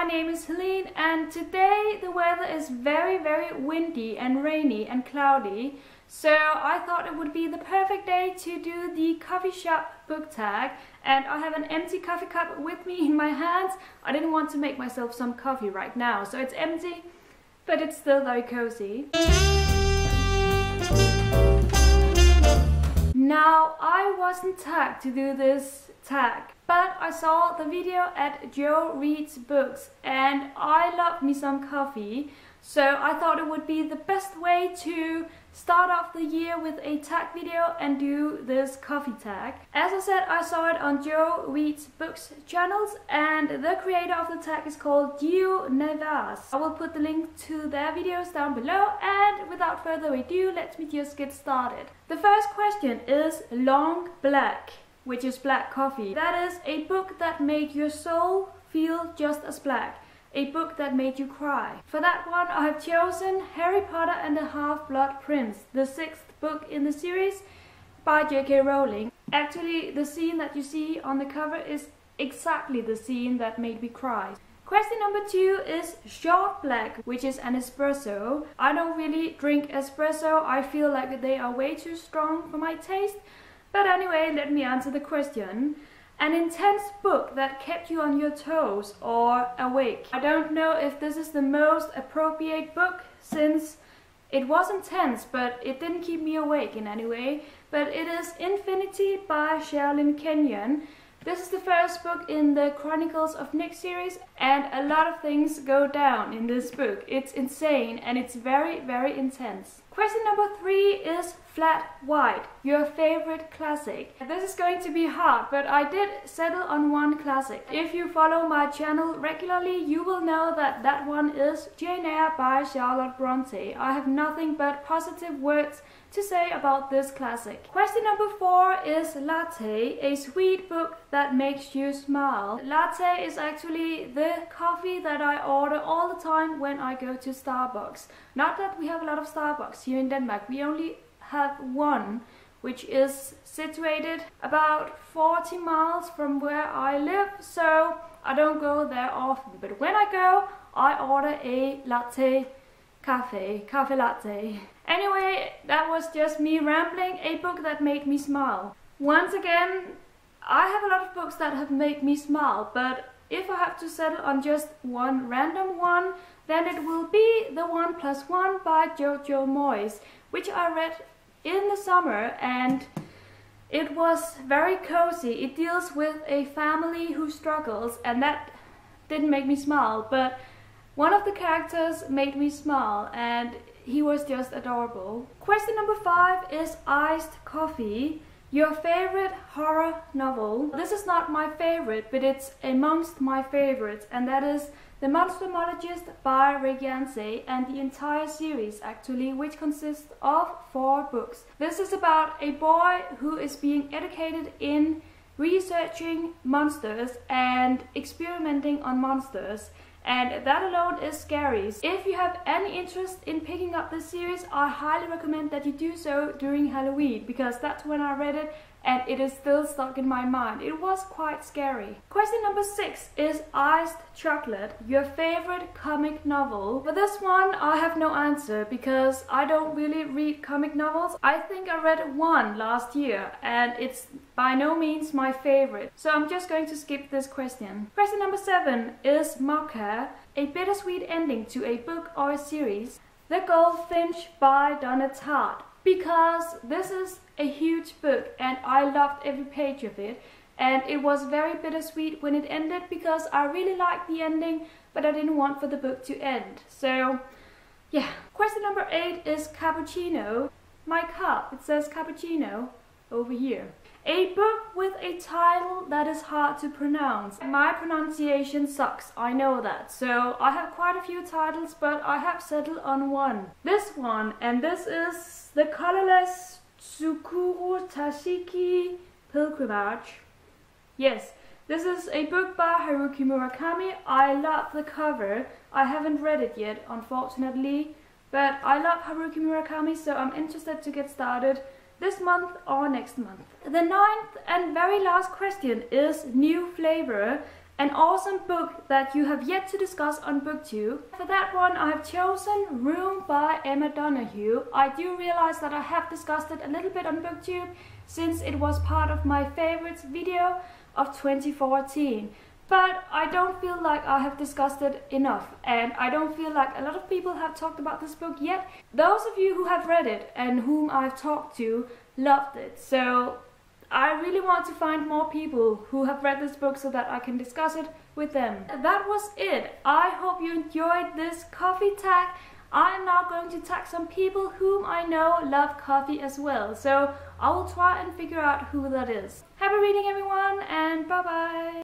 my name is Helene, and today the weather is very, very windy and rainy and cloudy, so I thought it would be the perfect day to do the coffee shop book tag. And I have an empty coffee cup with me in my hands. I didn't want to make myself some coffee right now, so it's empty, but it's still very cozy. Now, I wasn't tagged to do this tag, but I saw the video at Joe Reads Books, and I loved me some coffee, so I thought it would be the best way to start off the year with a tag video and do this coffee tag. As I said, I saw it on Joe Reads Books channels, and the creator of the tag is called Gio Navas. I will put the link to their videos down below, and without further ado, let me just get started. The first question is Long Black, which is black coffee. That is a book that made your soul feel just as black. A book that made you cry. For that one, I have chosen Harry Potter and the Half-Blood Prince, the sixth book in the series by J.K. Rowling. Actually, the scene that you see on the cover is exactly the scene that made me cry. Question number 2 is Short Black, which is an espresso. I don't really drink espresso. I feel like they are way too strong for my taste. But anyway, let me answer the question. An intense book that kept you on your toes or awake. I don't know if this is the most appropriate book, since it was intense, but it didn't keep me awake in any way. But it is Infinity by Sherrilyn Kenyon. This is the first book in the Chronicles of Nick series, and a lot of things go down in this book. It's insane, and it's very, very intense. Question number 3 is Flat White, your favorite classic. This is going to be hard, but I did settle on one classic. If you follow my channel regularly, you will know that that one is Jane Eyre by Charlotte Bronte. I have nothing but positive words to say about this classic. Question number 4 is Latte, a sweet book that makes you smile. Latte is actually the coffee that I order all the time when I go to Starbucks. Not that we have a lot of Starbucks here in Denmark. We only have one, which is situated about 40 miles from where I live, so I don't go there often. But when I go, I order a latte cafe latte. Anyway, that was just me rambling, a book that made me smile. Once again, I have a lot of books that have made me smile, but if I have to settle on just one random one, then it will be The One Plus One by Jojo Moyes, which I read in the summer, and it was very cozy. It deals with a family who struggles, and that didn't make me smile, but one of the characters made me smile, and he was just adorable. Question number 5 is Iced Coffee, your favorite horror novel. This is not my favorite, but it's amongst my favorites, and that is The Monstrumologist by Rick Yancey, and the entire series actually, which consists of 4 books. This is about a boy who is being educated in researching monsters and experimenting on monsters, and that alone is scary. If you have any interest in picking up this series, I highly recommend that you do so during Halloween, because that's when I read it, and it is still stuck in my mind. It was quite scary. Question number 6 is Iced Chocolate, your favorite comic novel. For this one, I have no answer, because I don't really read comic novels. I think I read one last year, and it's by no means my favorite, so I'm just going to skip this question. Question number 7 is Mocha, a bittersweet ending to a book or a series. The Goldfinch by Donna Tartt, because this is a huge book, and I loved every page of it, and it was very bittersweet when it ended, because I really liked the ending, but I didn't want for the book to end, so yeah. Question number 8 is Cappuccino, my cup. It says cappuccino over here. A book with a title that is hard to pronounce. My pronunciation sucks, I know that, so I have quite a few titles, but I have settled on one. This one, and this is The Colorless Tsukuru Tazaki Pilgrimage. Yes, this is a book by Haruki Murakami. I love the cover. I haven't read it yet, unfortunately, but I love Haruki Murakami, so I'm interested to get started this month or next month. The 9th and very last question is New Flavor, an awesome book that you have yet to discuss on book 2. For that one I have chosen Room by Emma Donoghue. I do realize that I have discussed it a little bit on BookTube since it was part of my favorites video of 2014. But I don't feel like I have discussed it enough, and I don't feel like a lot of people have talked about this book yet. Those of you who have read it and whom I've talked to loved it, so I really want to find more people who have read this book so that I can discuss it with them. That was it. I hope you enjoyed this coffee tag. I am now going to tag some people whom I know love coffee as well, so I will try and figure out who that is. Happy reading everyone, and bye bye!